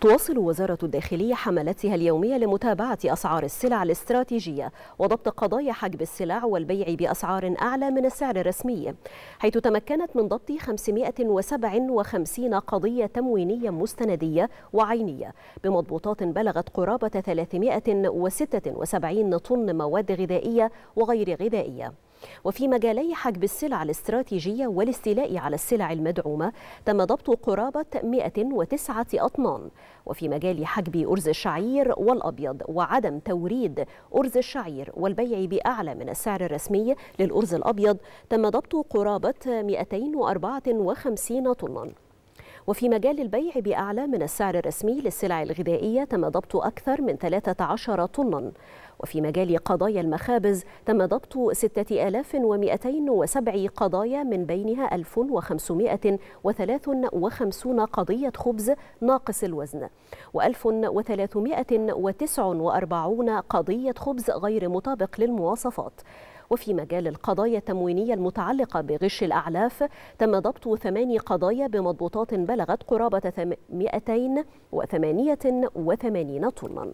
تواصل وزارة الداخلية حملاتها اليومية لمتابعة أسعار السلع الاستراتيجية وضبط قضايا حجب السلع والبيع بأسعار أعلى من السعر الرسمي، حيث تمكنت من ضبط 557 قضية تموينية مستندية وعينية بمضبوطات بلغت قرابة 376 طن مواد غذائية وغير غذائية. وفي مجالي حجب السلع الاستراتيجية والاستيلاء على السلع المدعومة تم ضبط قرابة 109 أطنان، وفي مجال حجب أرز الشعير والأبيض وعدم توريد أرز الشعير والبيع بأعلى من السعر الرسمي للأرز الأبيض تم ضبط قرابة 254 طنا. وفي مجال البيع بأعلى من السعر الرسمي للسلع الغذائية تم ضبط أكثر من 13 طنا. وفي مجال قضايا المخابز تم ضبط 6207 قضايا، من بينها 1553 قضية خبز ناقص الوزن و1349 قضية خبز غير مطابق للمواصفات. وفي مجال القضايا التموينية المتعلقة بغش الأعلاف تم ضبط 8 قضايا بمضبوطات بلغت قرابة 288 طنا.